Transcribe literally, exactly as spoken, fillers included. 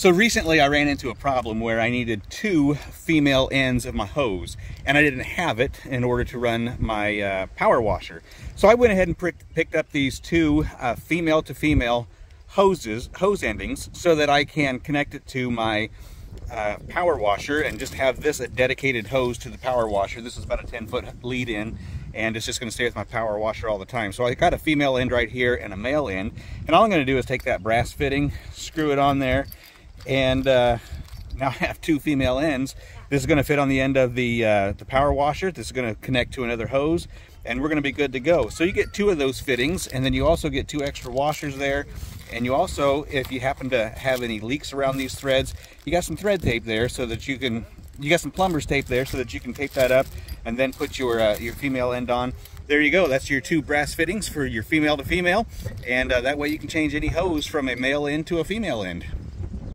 So recently I ran into a problem where I needed two female ends of my hose, and I didn't have it in order to run my uh, power washer. So I went ahead and picked up these two uh, female to female hoses, hose endings, so that I can connect it to my uh, power washer and just have this a dedicated hose to the power washer. This is about a ten foot lead in, and it's just gonna stay with my power washer all the time. So I got a female end right here and a male end, and all I'm gonna do is take that brass fitting, screw it on there, and uh, now I have two female ends. This is going to fit on the end of the uh, the power washer. This is going to connect to another hose, and we're going to be good to go. So you get two of those fittings, and then you also get two extra washers there, and you also, if you happen to have any leaks around these threads, you got some thread tape there so that you can, you got some plumber's tape there so that you can tape that up and then put your uh, your female end on. There you go. That's your two brass fittings for your female to female, and uh, that way you can change any hose from a male end to a female end.